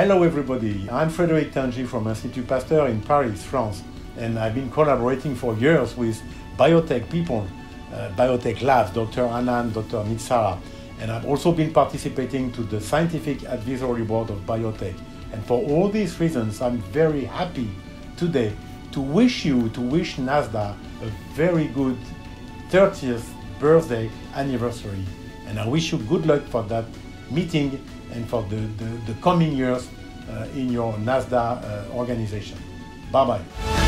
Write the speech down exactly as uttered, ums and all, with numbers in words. Hello everybody, I'm Frédéric Tangy from Institut Pasteur in Paris, France, and I've been collaborating for years with biotech people, uh, biotech labs, Doctor Anand, Doctor Nitsara, and I've also been participating to the Scientific Advisory Board of Biotech. And for all these reasons, I'm very happy today to wish you, to wish NASDA a very good thirtieth birthday anniversary. And I wish you good luck for that meeting and for the, the, the coming years uh, in your NASDA uh, organization. Bye-bye.